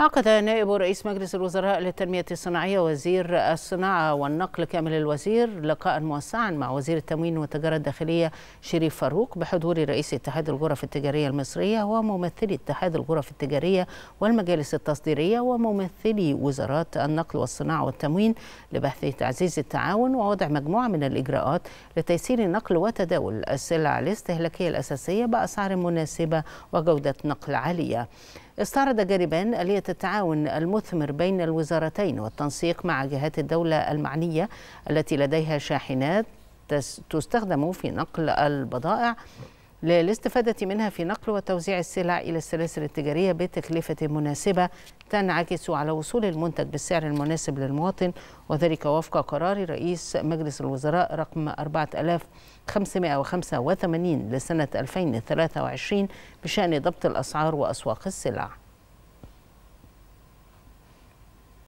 عقد نائب رئيس مجلس الوزراء للتنمية الصناعية وزير الصناعة والنقل كامل الوزير لقاء موسعا مع وزير التموين والتجارة الداخلية شريف فاروق بحضور رئيس اتحاد الغرف التجارية المصرية وممثلي اتحاد الغرف التجارية والمجالس التصديرية وممثلي وزارات النقل والصناعة والتموين لبحث تعزيز التعاون ووضع مجموعة من الإجراءات لتيسير نقل وتداول السلع الاستهلاكية الأساسية بأسعار مناسبة وجودة نقل عالية. استعرض جانبان آلية التعاون المثمر بين الوزارتين والتنسيق مع جهات الدولة المعنية التي لديها شاحنات تستخدم في نقل البضائع للاستفادة منها في نقل وتوزيع السلع إلى السلاسل التجارية بتكلفة مناسبة تنعكس على وصول المنتج بالسعر المناسب للمواطن، وذلك وفق قرار رئيس مجلس الوزراء رقم 4585 لسنة 2023 بشأن ضبط الأسعار وأسواق السلع.